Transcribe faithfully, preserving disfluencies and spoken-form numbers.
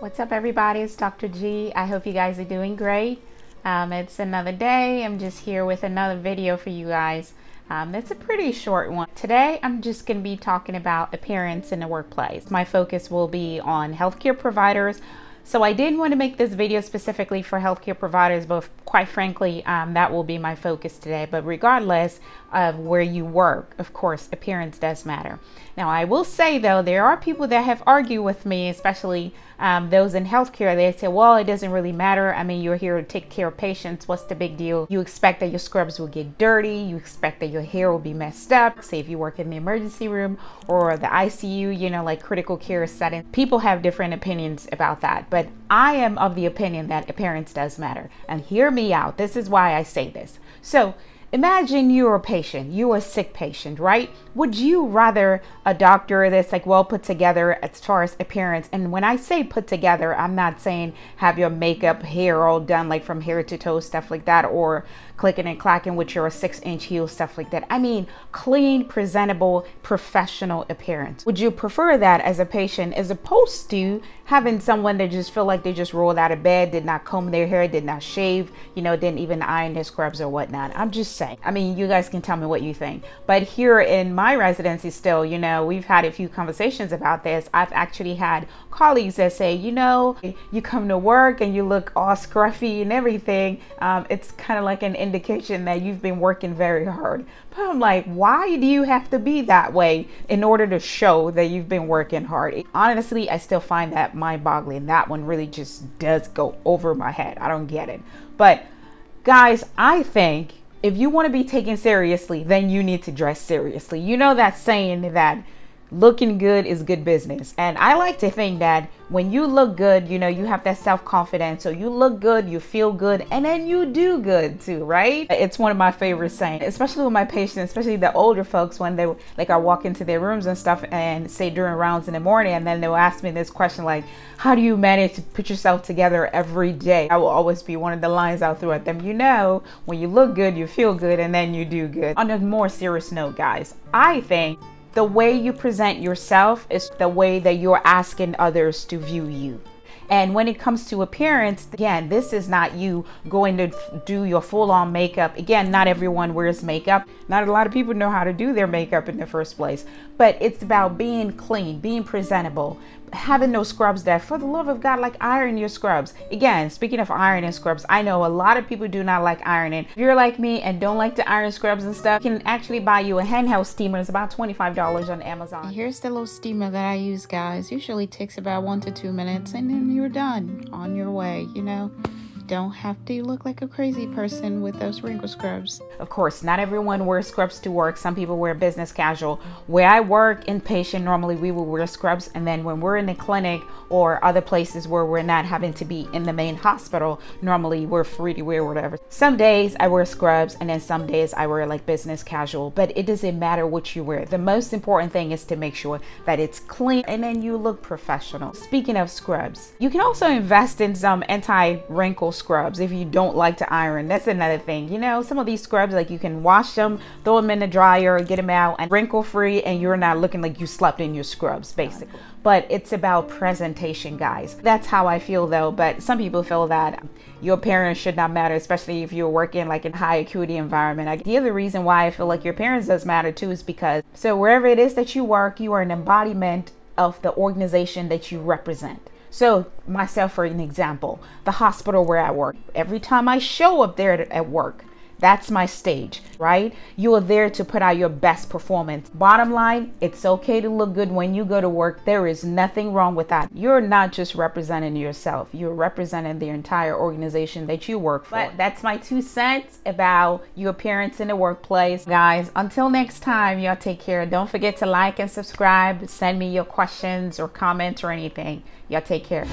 What's up, everybody? It's Doctor Gee. I hope you guys are doing great. Um, it's another day. I'm just here with another video for you guys. Um, it's a pretty short one. Today, I'm just going to be talking about appearance in the workplace. My focus will be on healthcare providers. So I didn't want to make this video specifically for healthcare providers, but quite frankly, um, that will be my focus today. But regardless of where you work, of course, appearance does matter. Now, I will say, though, there are people that have argued with me, especially um, those in healthcare. They say, well, it doesn't really matter. I mean, you're here to take care of patients. What's the big deal? You expect that your scrubs will get dirty. You expect that your hair will be messed up. Say if you work in the emergency room or the I C U, you know, like critical care setting. People have different opinions about that. But I am of the opinion that appearance does matter. And hear me out. This is why I say this. So imagine you're a patient, you're a sick patient, right? Would you rather a doctor that's like well put together as far as appearance? And when I say put together, I'm not saying have your makeup, hair all done like from hair to toe, stuff like that, or clicking and clacking with your six inch heels, stuff like that. I mean, clean, presentable, professional appearance. Would you prefer that as a patient as opposed to having someone that just feel like they just rolled out of bed, did not comb their hair, did not shave, you know, didn't even iron their scrubs or whatnot? I'm just I mean, you guys can tell me what you think. But here in my residency still, you know, we've had a few conversations about this. I've actually had colleagues that say, you know, you come to work and you look all scruffy and everything. Um, it's kind of like an indication that you've been working very hard. But I'm like, why do you have to be that way in order to show that you've been working hard? Honestly, I still find that mind-boggling. That one really just does go over my head. I don't get it. But guys, I think if you want to be taken seriously, then you need to dress seriously. You know that saying that looking good is good business. And I like to think that when you look good, you know, you have that self-confidence. So you look good, you feel good, and then you do good too, right? It's one of my favorite sayings, especially with my patients, especially the older folks, when they like I walk into their rooms and stuff and say during rounds in the morning, and then they'll ask me this question like, how do you manage to put yourself together every day? I will always be one of the lines I'll throw at them. You know, when you look good, you feel good, and then you do good. On a more serious note, guys, I think the way you present yourself is the way that you're asking others to view you. And when it comes to appearance, again, this is not you going to do your full-on makeup. Again, not everyone wears makeup. Not a lot of people know how to do their makeup in the first place. But it's about being clean, being presentable, having no scrubs that, for the love of God, like iron your scrubs. Again, speaking of ironing scrubs, I know a lot of people do not like ironing. If you're like me and don't like to iron scrubs and stuff, you can actually buy you a handheld steamer. It's about twenty-five dollars on Amazon. Here's the little steamer that I use, guys. Usually takes about one to two minutes and then you're done on your way, you know? Don't have to look like a crazy person with those wrinkle scrubs. Of course, not everyone wears scrubs to work. Some people wear business casual. Where I work, inpatient, normally we will wear scrubs. And then when we're in the clinic or other places where we're not having to be in the main hospital, normally we're free to wear whatever. Some days I wear scrubs and then some days I wear like business casual, but it doesn't matter what you wear. The most important thing is to make sure that it's clean and then you look professional. Speaking of scrubs, you can also invest in some anti-wrinkle scrubs if you don't like to iron. That's another thing. You know, some of these scrubs, like you can wash them, throw them in the dryer, get them out and wrinkle free, and you're not looking like you slept in your scrubs basically. But it's about presentation, guys. That's how I feel though. But some people feel that your appearance should not matter, especially if you're working like in high acuity environment. The other reason why I feel like your appearance does matter too is because so wherever it is that you work, you are an embodiment of the organization that you represent. So myself, for an example, the hospital where I work, every time I show up there at work, that's my stage, right? You are there to put out your best performance. Bottom line, it's okay to look good when you go to work. There is nothing wrong with that. You're not just representing yourself. You're representing the entire organization that you work for. But that's my two cents about your appearance in the workplace. Guys, until next time, y'all take care. Don't forget to like and subscribe. Send me your questions or comments or anything. Y'all take care.